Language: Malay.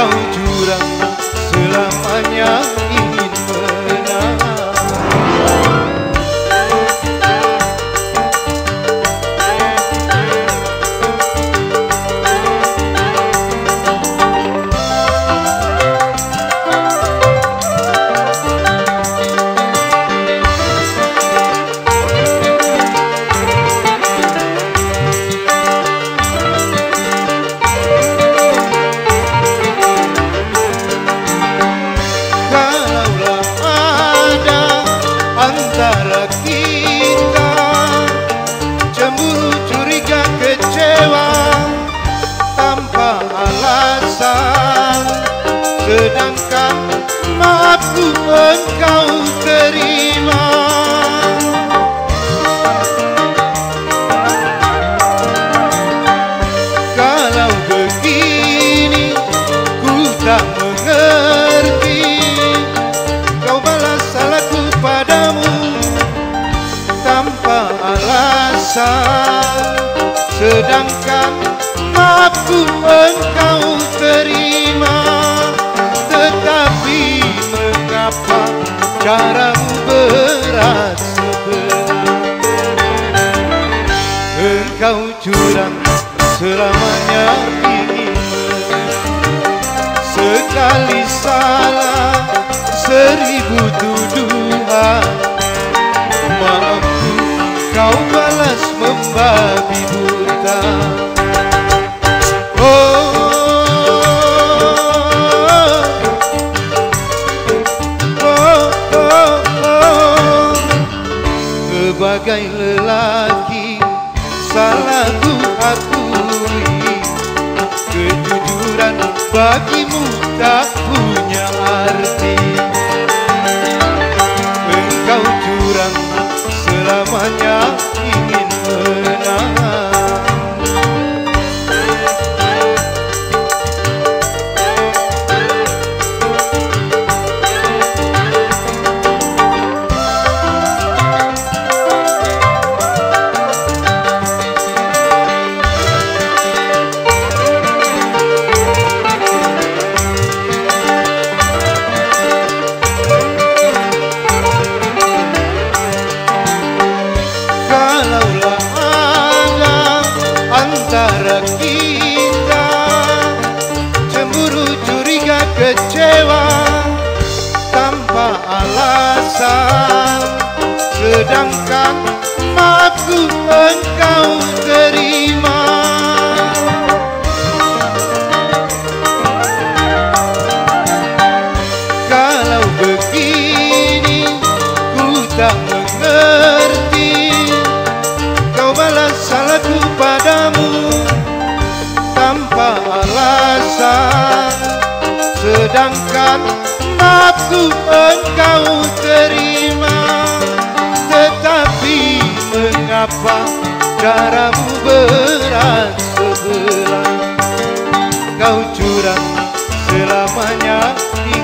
kau curang selamanya ingin benar. Sedangkan maafku engkau terima, kalau begini ku tak mengerti. Kau balas salahku padamu tanpa alasan, sedangkan maafku engkau terima. Tapi mengapa caramu berat sebelah? Engkau curang selamanya ingin sekali salah seribu tuduhan. Maafku kau balas membabi buta. Sebagai lelaki salahku akui, kejujuran bagimu tak punya arti. Engkau curang selamanya ingin menang. Antara kita cemburu, curiga, kecewa tanpa alasan, sedangkan maafku engkau terima, kalau begini ku tak mengerti. Kau balas salahku padamu tanpa alasan, sedangkan maafku engkau terima. Tetapi mengapa caramu berat sebelah? Kau curang selamanya.